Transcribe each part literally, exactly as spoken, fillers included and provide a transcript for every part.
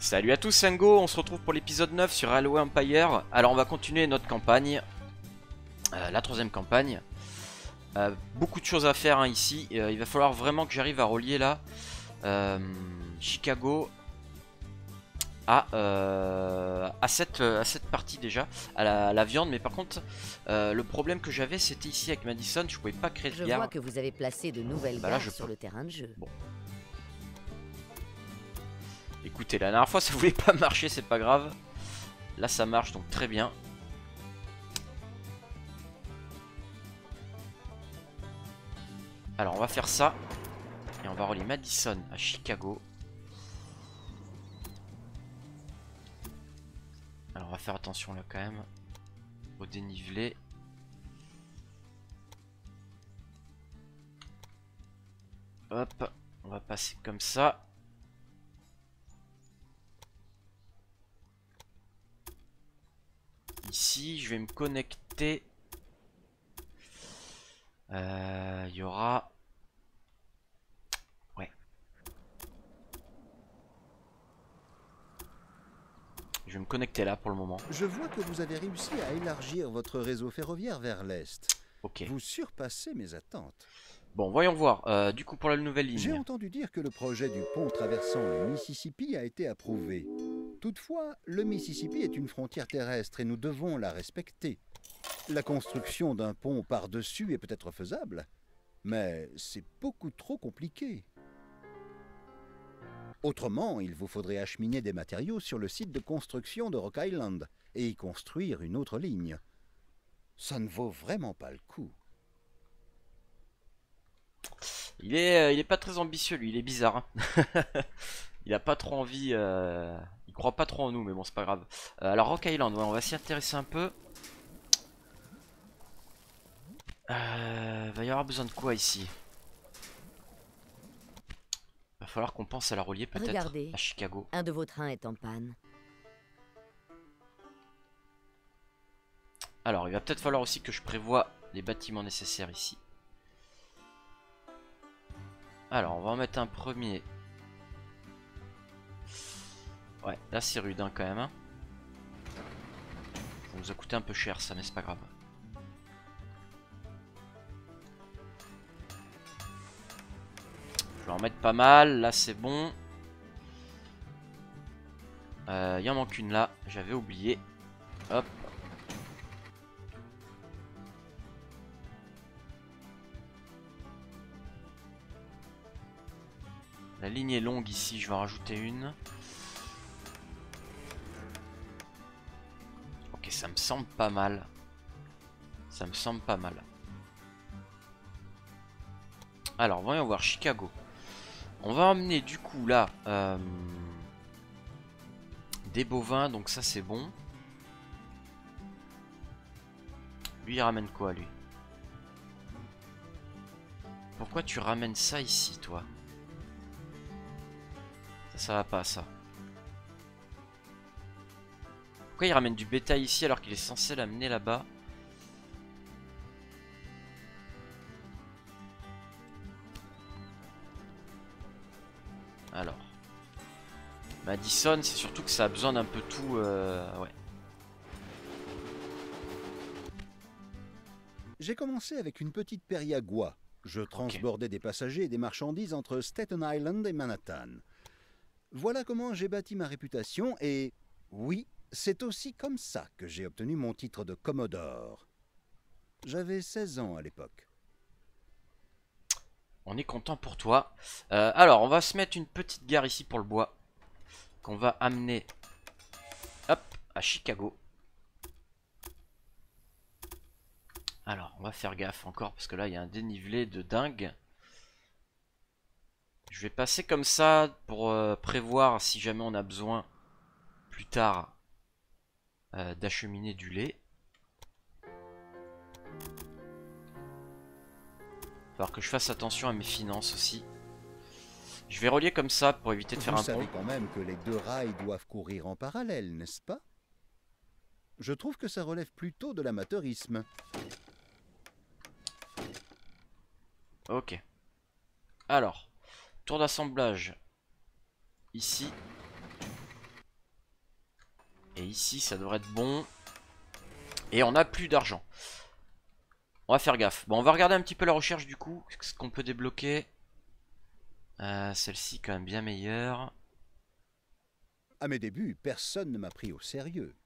Salut à tous, c'est Ingo, on se retrouve pour l'épisode neuf sur Railway Empire. Alors on va continuer notre campagne, euh, la troisième campagne. Euh, beaucoup de choses à faire hein, ici, euh, il va falloir vraiment que j'arrive à relier là euh, Chicago à, euh, à, cette, à cette partie déjà, à la, à la viande. Mais par contre, euh, le problème que j'avais c'était ici avec Madison, je pouvais pas créer de gare. Je vois que vous avez placé de nouvelles bah, gares là, je... sur le terrain de jeu. Bon. Écoutez, la dernière fois ça voulait pas marcher, c'est pas grave. Là ça marche donc très bien. Alors on va faire ça. Et on va relier Madison à Chicago. Alors on va faire attention là quand même au dénivelé. Hop, on va passer comme ça. Ici, je vais me connecter. Il euh, y aura... Ouais. Je vais me connecter là pour le moment. Je vois que vous avez réussi à élargir votre réseau ferroviaire vers l'est. Ok. Vous surpassez mes attentes. Bon, voyons voir. Euh, du coup, pour la nouvelle ligne. J'ai entendu dire que le projet du pont traversant le Mississippi a été approuvé. Toutefois, le Mississippi est une frontière terrestre et nous devons la respecter. La construction d'un pont par-dessus est peut-être faisable, mais c'est beaucoup trop compliqué. Autrement, il vous faudrait acheminer des matériaux sur le site de construction de Rock Island et y construire une autre ligne. Ça ne vaut vraiment pas le coup. Il est, euh, il est pas très ambitieux lui, il est bizarre. Hein. Il a pas trop envie... Euh... Il croit pas trop en nous, mais bon, c'est pas grave. Euh, alors, Rock Island, ouais, on va s'y intéresser un peu. Euh, va y avoir besoin de quoi ici? Va falloir qu'on pense à la relier peut-être à Chicago. Un de vos trains est en panne. Alors, il va peut-être falloir aussi que je prévoie les bâtiments nécessaires ici. Alors, on va en mettre un premier. Ouais, là c'est rude hein, quand même. Hein. Ça nous a coûté un peu cher ça, mais c'est pas grave. Je vais en mettre pas mal, là c'est bon. Euh, il en manque une là, j'avais oublié. Hop. La ligne est longue ici, je vais en rajouter une. Ça me semble pas mal. Ça me semble pas mal. Alors, voyons voir Chicago. On va emmener du coup là euh, des bovins, donc ça c'est bon. Lui il ramène quoi lui? Pourquoi tu ramènes ça ici toi? Ça ça va pas ça. Pourquoi il ramène du bétail ici alors qu'il est censé l'amener là-bas? Alors Madison, c'est surtout que ça a besoin d'un peu tout euh... ouais. J'ai commencé avec une petite périagua. Je transbordais okay. des passagers et des marchandises entre Staten Island et Manhattan. Voilà comment j'ai bâti ma réputation et... oui. C'est aussi comme ça que j'ai obtenu mon titre de Commodore. J'avais seize ans à l'époque. On est content pour toi. Euh, alors, on va se mettre une petite gare ici pour le bois. Qu'on va amener hop, à Chicago. Alors, on va faire gaffe encore parce que là, il y a un dénivelé de dingue. Je vais passer comme ça pour euh, prévoir si jamais on a besoin plus tard... Euh, d'acheminer du lait. Il va falloir que je fasse attention à mes finances aussi. Je vais relier comme ça pour éviter de faire un pont. Vous savez quand même que les deux rails doivent courir en parallèle, n'est-ce pas? Je trouve que ça relève plutôt de l'amateurisme. Ok. Alors, tour d'assemblage. Ici. Et ici ça devrait être bon. Et on a plus d'argent. On va faire gaffe. Bon, on va regarder un petit peu la recherche du coup. Ce qu'on peut débloquer. Euh, Celle-ci quand même bien meilleure. À mes débuts, personne ne m'a pris au sérieux.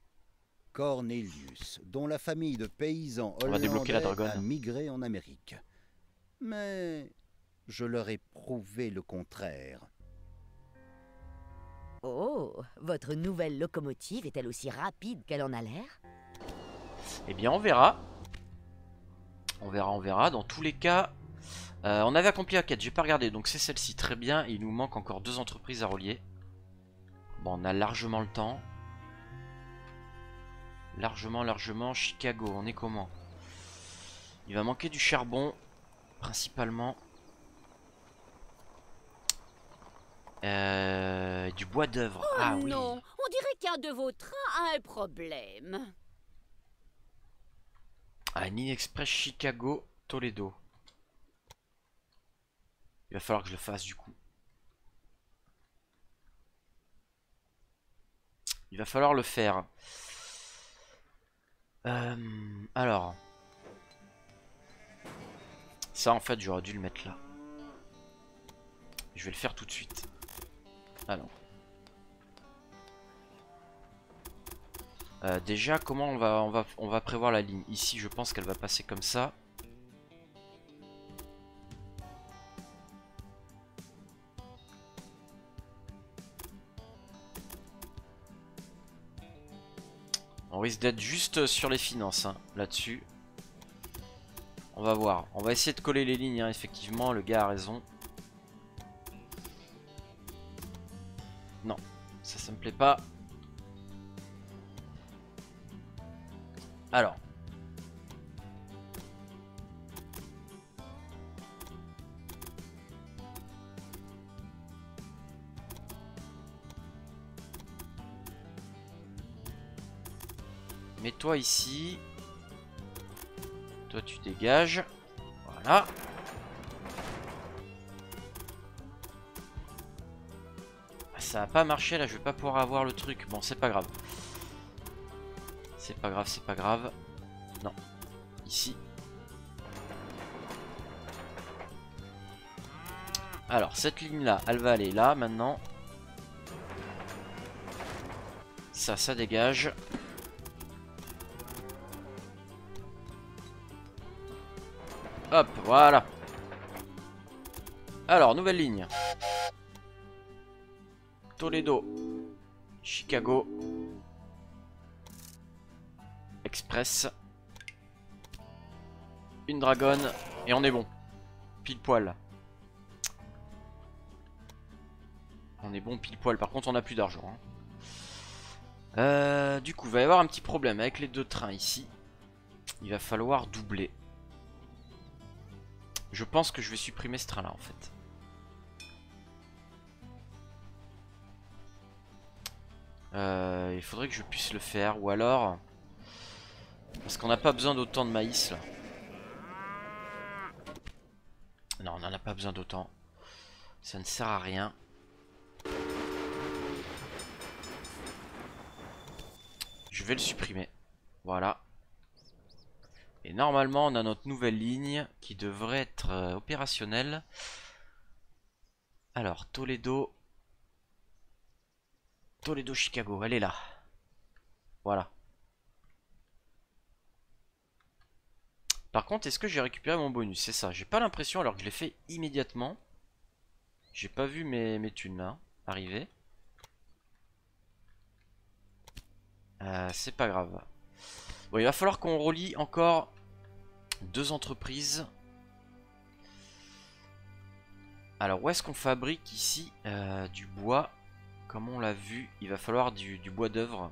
Cornelius, dont la famille de paysans hollandais a migré en Amérique. Mais je leur ai prouvé le contraire. Oh, votre nouvelle locomotive est-elle aussi rapide qu'elle en a l'air? Eh bien, on verra. On verra, on verra. Dans tous les cas, euh, on avait accompli la quête. J'ai pas regardé, donc c'est celle-ci. Très bien. Il nous manque encore deux entreprises à relier. Bon, on a largement le temps. Largement, largement. Chicago, on est comment? Il va manquer du charbon, principalement. Euh, du bois d'œuvre. Oh ah non, oui. On dirait qu'un de vos trains a un problème. Annie Express, Chicago, Toledo. Il va falloir que je le fasse du coup. Il va falloir le faire. Euh, alors. Ça en fait j'aurais dû le mettre là. Je vais le faire tout de suite. Ah non. Euh, déjà, comment on va, on, va, on va prévoir la ligne? Ici, je pense qu'elle va passer comme ça. On risque d'être juste sur les finances, hein, là-dessus. On va voir. On va essayer de coller les lignes, hein, effectivement. Le gars a raison. Non, ça, ça me plaît pas. Alors, mets-toi ici. Toi, tu dégages. Voilà. Ça n'a pas marché là, je vais pas pouvoir avoir le truc. Bon, c'est pas grave. C'est pas grave, c'est pas grave. Non, ici. Alors, cette ligne-là, elle va aller là, maintenant. Ça, ça dégage. Hop, voilà. Alors, nouvelle ligne. Toledo. Chicago. Express, une dragonne et on est bon, pile poil. On est bon pile poil. Par contre, on a plus d'argent. Hein. Euh, du coup, il va y avoir un petit problème avec les deux trains ici. Il va falloir doubler. Je pense que je vais supprimer ce train-là en fait. Euh, il faudrait que je puisse le faire ou alors. Parce qu'on n'a pas besoin d'autant de maïs là. Non, on n'en a pas besoin d'autant. Ça ne sert à rien. Je vais le supprimer. Voilà. Et normalement on a notre nouvelle ligne qui devrait être opérationnelle. Alors Toledo. Toledo Chicago, elle est là. Voilà. Par contre, est-ce que j'ai récupéré mon bonus? C'est ça, j'ai pas l'impression alors que je l'ai fait immédiatement. J'ai pas vu mes, mes thunes là, arriver. Euh, c'est pas grave. Bon, il va falloir qu'on relie encore deux entreprises. Alors, où est-ce qu'on fabrique ici euh, du bois? Comme on l'a vu, il va falloir du, du bois d'œuvre.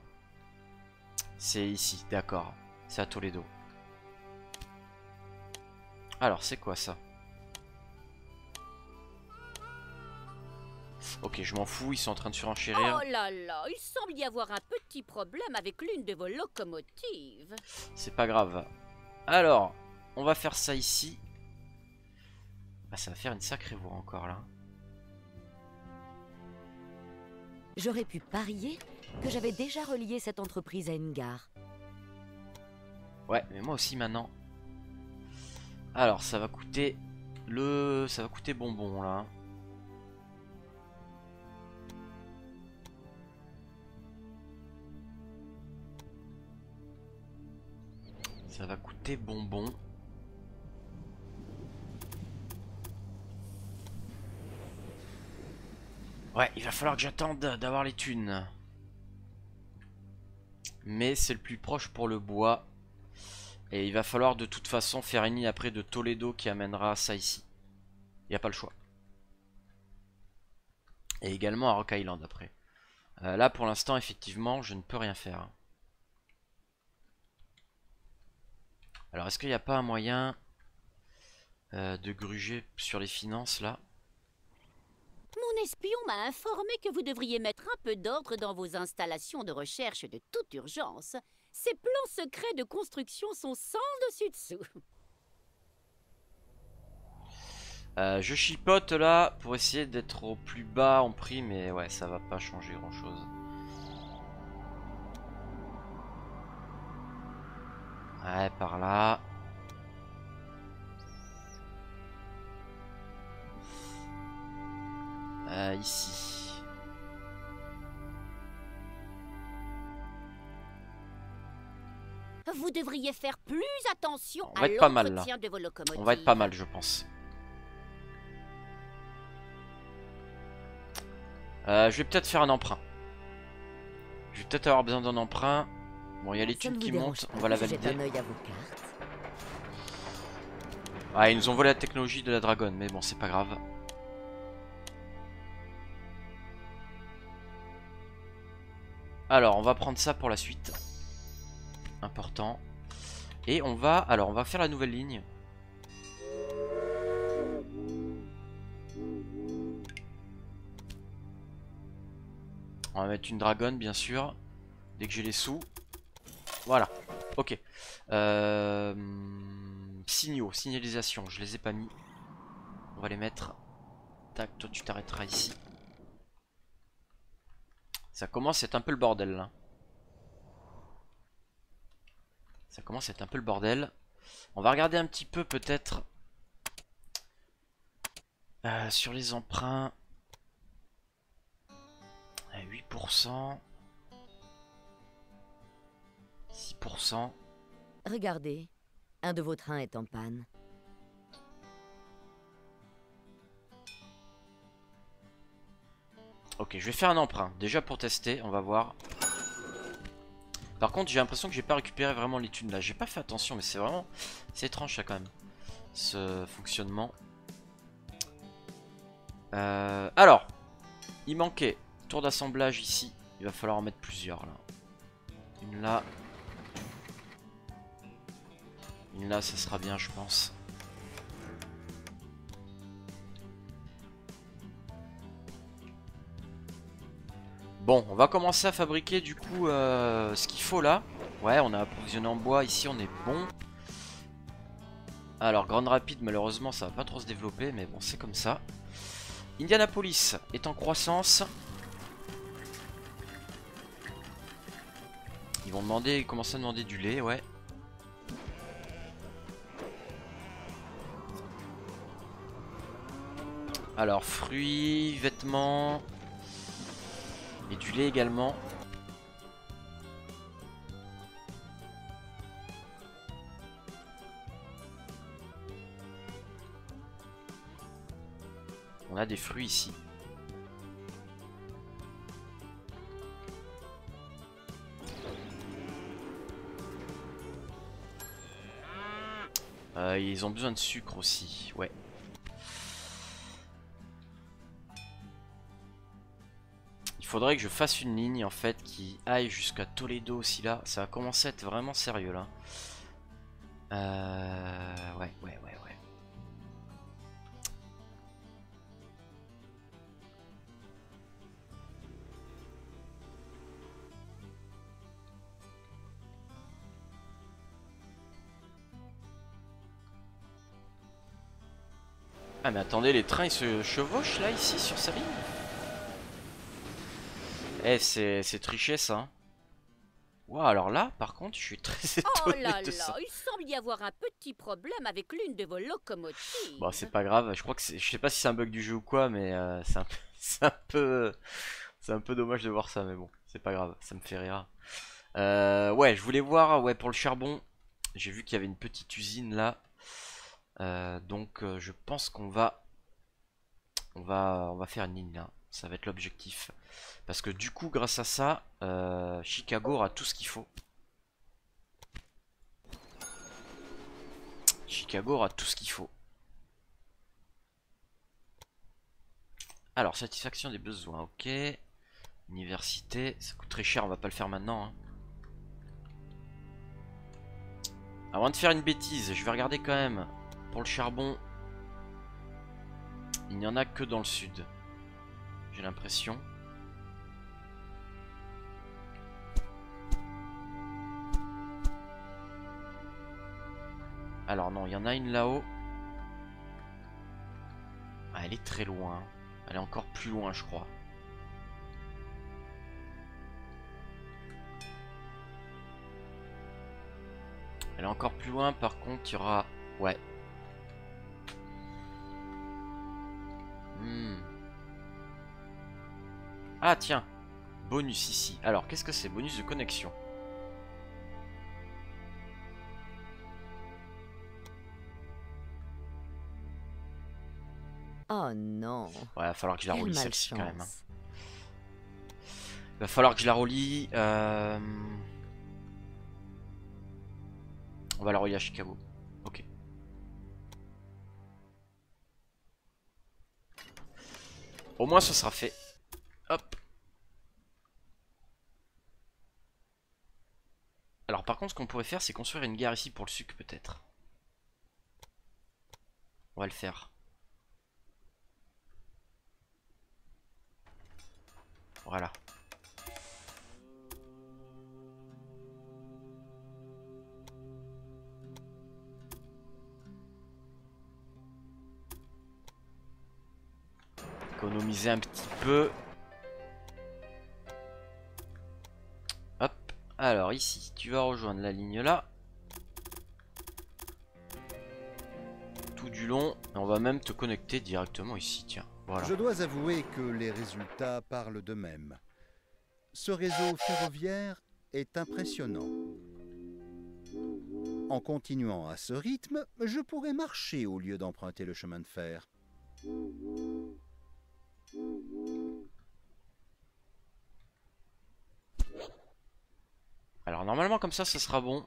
C'est ici, d'accord. C'est à Toledo. Alors, c'est quoi ça? Ok, je m'en fous, ils sont en train de surenchérir. Oh là là, il semble y avoir un petit problème avec l'une de vos locomotives. C'est pas grave. Alors, on va faire ça ici. Ah, ça va faire une sacrée voie encore là. J'aurais pu parier que j'avais déjà relié cette entreprise à une gare. Ouais, mais moi aussi maintenant. Alors, ça va coûter le... ça va coûter bonbon, là. Ça va coûter bonbon. Ouais, il va falloir que j'attende d'avoir les thunes. Mais c'est le plus proche pour le bois. Et il va falloir de toute façon faire une ligne après de Toledo qui amènera ça ici. Il n'y a pas le choix. Et également à Rock Island après. Euh, là pour l'instant effectivement je ne peux rien faire. Alors est-ce qu'il n'y a pas un moyen euh, de gruger sur les finances là? Mon espion m'a informé que vous devriez mettre un peu d'ordre dans vos installations de recherche de toute urgence. Ces plans secrets de construction sont sans dessus-dessous. Euh, je chipote là pour essayer d'être au plus bas en prix, mais ouais, ça va pas changer grand-chose. Ouais, par là. Euh, ici. Vous devriez faire plus attention à l'entretien de vos locomotives. On va être pas mal, je pense. Euh, je vais peut-être faire un emprunt. Je vais peut-être avoir besoin d'un emprunt. Bon, il y a l'étude qui monte, on va la valider. Ah, ils nous ont volé la technologie de la dragonne, mais bon, c'est pas grave. Alors, on va prendre ça pour la suite. Important. Et on va... alors, on va faire la nouvelle ligne. On va mettre une dragonne, bien sûr. Dès que j'ai les sous. Voilà. Ok. Euh... Signaux, signalisation. Je les ai pas mis. On va les mettre. Tac, toi tu t'arrêteras ici. Ça commence à être un peu le bordel là. Ça commence à être un peu le bordel. On va regarder un petit peu peut-être euh, sur les emprunts. À huit pour cent. six pour cent. Regardez, un de vos trains est en panne. Ok, je vais faire un emprunt, déjà pour tester, on va voir. Par contre, j'ai l'impression que j'ai pas récupéré vraiment les thunes là. J'ai pas fait attention, mais c'est vraiment... c'est étrange ça quand même, ce fonctionnement. Euh... Alors, il manquait tour d'assemblage ici. Il va falloir en mettre plusieurs là. Une là. Une là, ça sera bien, je pense. Bon, on va commencer à fabriquer du coup euh, ce qu'il faut là. Ouais, on a approvisionné en bois, ici on est bon. Alors, Grand Rapide, malheureusement, ça va pas trop se développer, mais bon, c'est comme ça. Indianapolis est en croissance. Ils vont demander, commencer à demander du lait, ouais. Alors, fruits, vêtements... et du lait également. On a des fruits ici. Euh, ils ont besoin de sucre aussi, ouais. Faudrait que je fasse une ligne en fait qui aille jusqu'à Toledo aussi là. Ça va commencer à être vraiment sérieux là. Euh... Ouais, ouais, ouais, ouais. Ah mais attendez, les trains ils se chevauchent là ici sur sa ligne. Eh, c'est triché ça. Waouh, alors là, par contre, je suis très étonné. Oh là de là, ça. Il semble y avoir un petit problème avec l'une de vos locomotives. Bon, c'est pas grave, je crois que je sais pas si c'est un bug du jeu ou quoi, mais euh, c'est un... un peu. C'est un peu dommage de voir ça, mais bon, c'est pas grave, ça me fait rire. Euh, ouais, je voulais voir, ouais, pour le charbon, j'ai vu qu'il y avait une petite usine là. Euh, donc, euh, je pense qu'on va, on va, on va faire une ligne là. Ça va être l'objectif. Parce que du coup, grâce à ça, euh, Chicago aura tout ce qu'il faut. Chicago aura tout ce qu'il faut. Alors, satisfaction des besoins, ok. Université, ça coûte très cher, on va pas le faire maintenant. Hein. Avant de faire une bêtise, je vais regarder quand même. Pour le charbon, il n'y en a que dans le sud. J'ai l'impression. Alors non, il y en a une là-haut. Ah, elle est très loin. Elle est encore plus loin, je crois. Elle est encore plus loin, par contre, il y aura... Ouais. Hmm. Ah tiens, bonus ici. Alors qu'est-ce que c'est? Bonus de connexion. Oh non. Ouais, il va falloir que je la relis celle-ci quand même. Hein. Il va falloir que je la relis. Euh... On va la relier à Chicago. Ok. Au moins ce sera fait. Hop. Alors par contre ce qu'on pourrait faire c'est construire une gare ici pour le sucre peut-être. On va le faire. Voilà. Économiser un petit peu. Alors ici, tu vas rejoindre la ligne là. Tout du long, et on va même te connecter directement ici, tiens. Voilà. Je dois avouer que les résultats parlent d'eux-mêmes. Ce réseau ferroviaire est impressionnant. En continuant à ce rythme, je pourrais marcher au lieu d'emprunter le chemin de fer. Alors normalement comme ça, ça sera bon.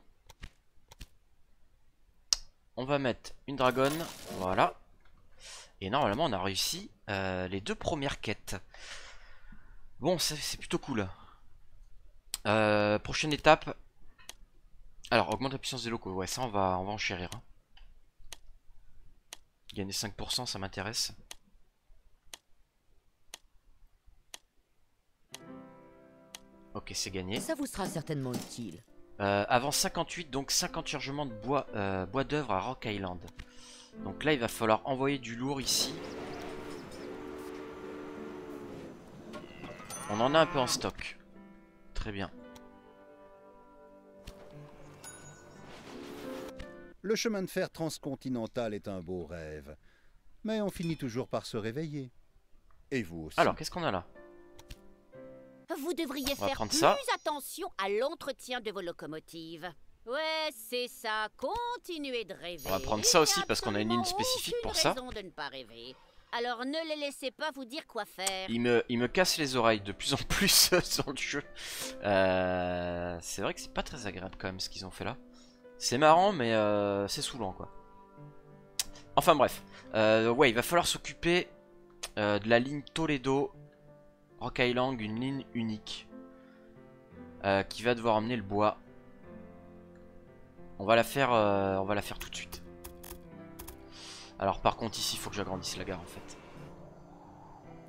On va mettre une dragonne, voilà. Et normalement on a réussi euh, les deux premières quêtes. Bon, c'est plutôt cool. Euh, prochaine étape. Alors augmente la puissance des locaux, ouais ça on va, on va enchérir. Hein. Gagner cinq pour cent, ça m'intéresse. Ok, c'est gagné. Ça vous sera certainement utile. Euh, avant cinquante-huit, donc cinquante chargements de bois, euh, bois d'œuvre à Rock Island. Donc là, il va falloir envoyer du lourd ici. On en a un peu en stock. Très bien. Le chemin de fer transcontinental est un beau rêve. Mais on finit toujours par se réveiller. Et vous aussi. Alors, qu'est-ce qu'on a là ? Vous devriez faire plus ça. Attention à l'entretien de vos locomotives. Ouais, c'est ça. Continuez de rêver. On va prendre ça aussi parce qu'on a une ligne spécifique pour ça. De ne pas rêver. Alors ne les laissez pas vous dire quoi faire. Il me, il me casse les oreilles de plus en plus dans le jeu. Euh, c'est vrai que c'est pas très agréable quand même ce qu'ils ont fait là. C'est marrant mais euh, c'est saoulant quoi. Enfin bref. Euh, ouais, il va falloir s'occuper euh, de la ligne Toledo. Rock Island, une ligne unique euh, qui va devoir emmener le bois. On va la faire, euh, on va la faire tout de suite. Alors par contre ici, il faut que j'agrandisse la gare en fait.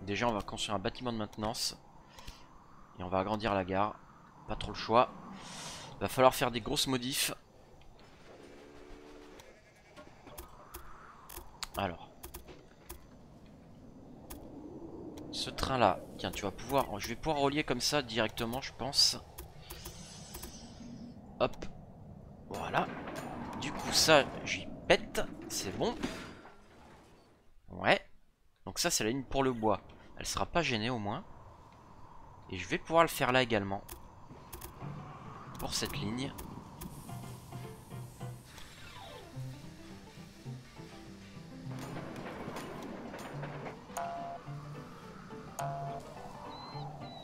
Déjà, on va construire un bâtiment de maintenance et on va agrandir la gare. Pas trop le choix. Il va falloir faire des grosses modifs. Alors, ce train là. Tiens, tu vas pouvoir... Je vais pouvoir relier comme ça directement, je pense. Hop. Voilà. Du coup, ça, j'y pète. C'est bon. Ouais. Donc ça, c'est la ligne pour le bois. Elle sera pas gênée au moins. Et je vais pouvoir le faire là également. Pour cette ligne.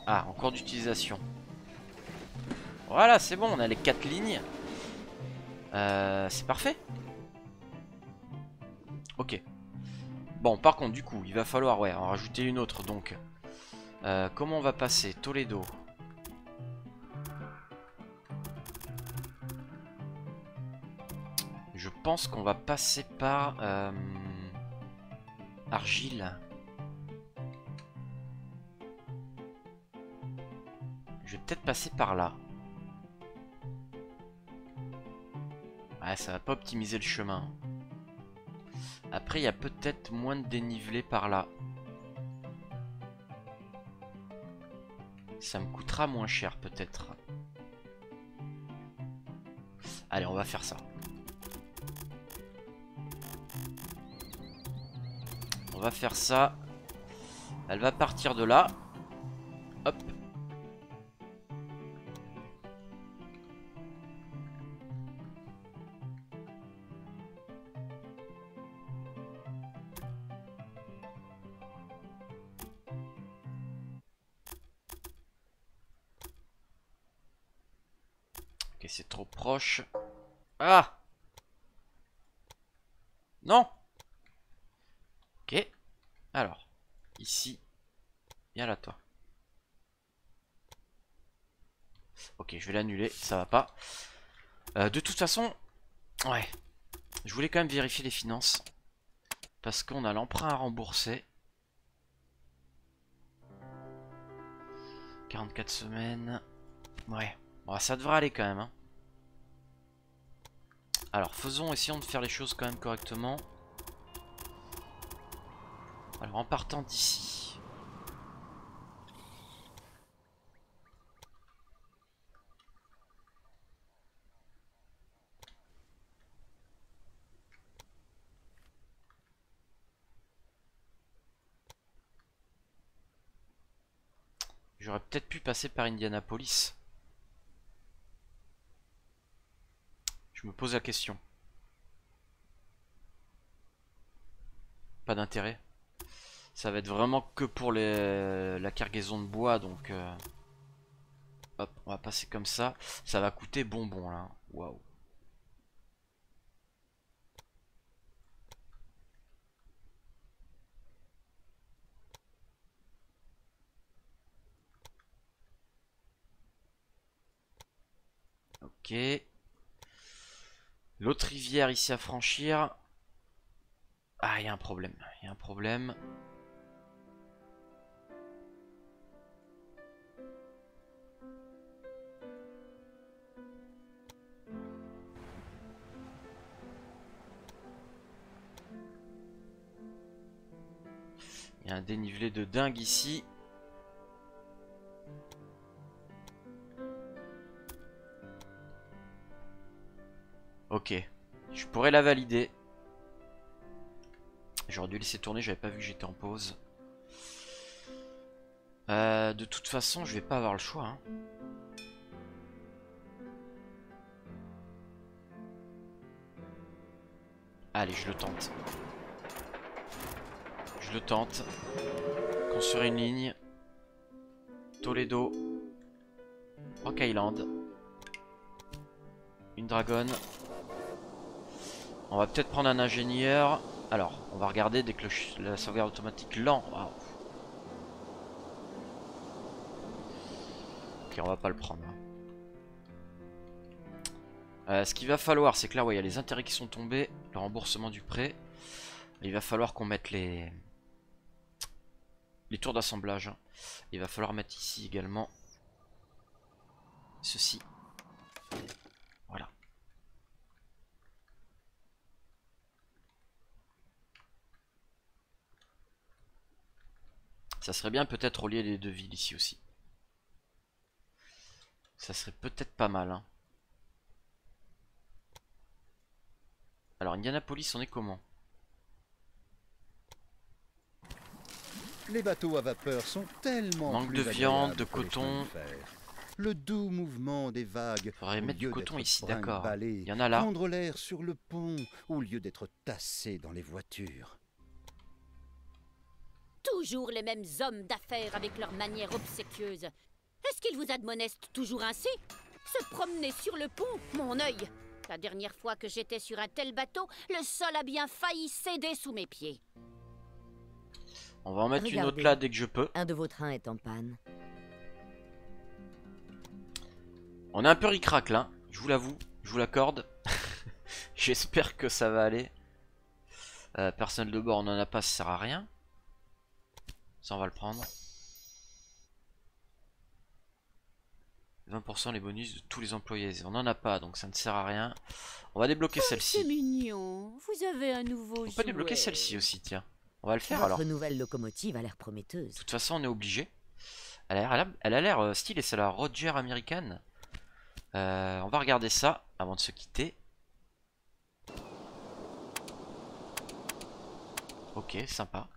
Ah, en cours d'utilisation. Voilà, c'est bon, on a les quatre lignes. Euh, c'est parfait. Ok. Bon, par contre, du coup, il va falloir ouais, en rajouter une autre. Donc, euh, comment on va passer Toledo. Je pense qu'on va passer par euh, Argile. Je vais peut-être passer par là. Ouais, ça va pas optimiser le chemin. Après, il y a peut-être moins de dénivelé par là. Ça me coûtera moins cher, peut-être. Allez, on va faire ça. On va faire ça. Elle va partir de là. Hop. C'est trop proche. Ah! Non! Ok. Alors, ici. Viens là, toi. Ok, je vais l'annuler. Ça va pas. Euh, de toute façon, ouais. Je voulais quand même vérifier les finances. Parce qu'on a l'emprunt à rembourser. quarante-quatre semaines. Ouais. Bon, ça devrait aller quand même, hein. Alors faisons, essayons de faire les choses quand même correctement. Alors en partant d'ici. J'aurais peut-être pu passer par Indianapolis. Je me pose la question. Pas d'intérêt. Ça va être vraiment que pour les... la cargaison de bois, donc euh... hop, on va passer comme ça. Ça va coûter bonbon là. Waouh. Ok. L'autre rivière ici à franchir. Ah, il y a un problème. Il y a un problème. Il y a un dénivelé de dingue ici. Ok, je pourrais la valider. J'aurais dû laisser tourner, j'avais pas vu que j'étais en pause. Euh, de toute façon, je vais pas avoir le choix. Hein. Allez, je le tente. Je le tente. Construire une ligne. Toledo. Rock Island. Une dragonne. On va peut-être prendre un ingénieur. Alors, on va regarder dès que le la sauvegarde automatique lent. Wow. Ok, on va pas le prendre. Euh, ce qu'il va falloir, c'est que là, ouais, il y a les intérêts qui sont tombés, le remboursement du prêt. Il va falloir qu'on mette les les tours d'assemblage. Il va falloir mettre ici également ceci. Voilà. Ça serait bien peut-être relier les deux villes ici aussi. Ça serait peut-être pas mal. Hein. Alors Indianapolis, on est comment? Les bateaux à vapeur sont tellement... Manque de viande, de coton... Le doux mouvement des vagues. Faudrait mettre du coton ici, d'accord. Il y en a là. Prendre l'air sur le pont au lieu d'être tassé dans les voitures. Toujours les mêmes hommes d'affaires avec leur manière obséquieuse. Est-ce qu'ils vous admonestent toujours ainsi? Se promener sur le pont, mon œil. La dernière fois que j'étais sur un tel bateau, le sol a bien failli céder sous mes pieds. On va en mettre Regardez, une autre là dès que je peux. Un de vos trains est en panne. On est un peu ricrac là, je vous l'avoue, je vous l'accorde. J'espère que ça va aller. Euh, personnel de bord, on n'en a pas, ça sert à rien. Ça, on va le prendre. vingt pour cent les bonus de tous les employés. On n'en a pas, donc ça ne sert à rien. On va débloquer oh, celle-ci. C'est mignon, vous avez un nouveau. On peut débloquer celle-ci aussi, tiens. On va le faire. Votre alors. Votre nouvelle locomotive a l'air prometteuse. De toute façon, on est obligé. Elle a l'air euh, stylée, c'est la Roger américaine. Euh, on va regarder ça avant de se quitter. Ok, sympa.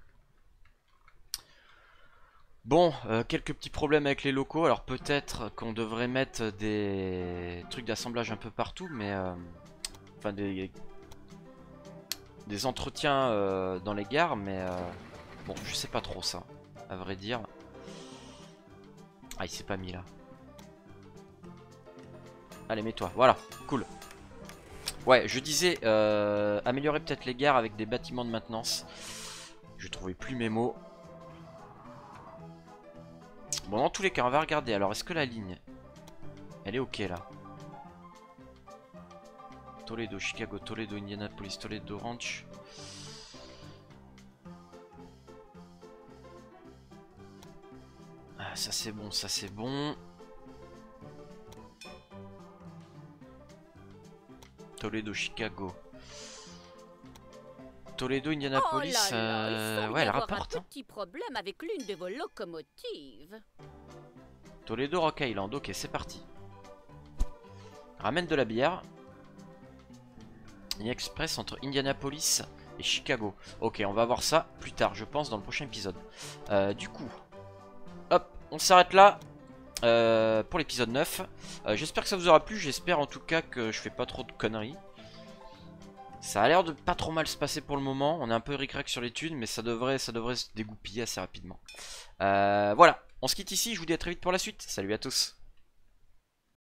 Bon, euh, quelques petits problèmes avec les locaux. Alors peut-être qu'on devrait mettre des trucs d'assemblage un peu partout, mais euh, enfin des des entretiens euh, dans les gares, mais euh, bon, je sais pas trop ça, à vrai dire. Ah, il s'est pas mis là. Allez, mets-toi, voilà, cool. Ouais, je disais, euh, améliorer peut-être les gares avec des bâtiments de maintenance. Je trouvais plus mes mots. Bon, dans tous les cas, on va regarder. Alors, est-ce que la ligne, elle est ok là? Toledo, Chicago, Toledo, Indianapolis, Toledo Ranch. Ah, ça c'est bon, ça c'est bon. Toledo, Chicago, Toledo, Indianapolis. Oh là là, euh... ouais, elle rapporte. Un hein. petit problème avec l'une de vos locomotives. Toledo, Rock Island. Ok, c'est parti. Ramène de la bière. Une express entre Indianapolis et Chicago. Ok, on va voir ça plus tard, je pense, dans le prochain épisode. Euh, du coup, hop, on s'arrête là. Euh, pour l'épisode neuf, euh, j'espère que ça vous aura plu. J'espère en tout cas que je fais pas trop de conneries. Ça a l'air de pas trop mal se passer pour le moment. On est un peu ric-rac sur l'étude, mais ça devrait, ça devrait se dégoupiller assez rapidement. euh, Voilà, on se quitte ici. Je vous dis à très vite pour la suite. Salut à tous.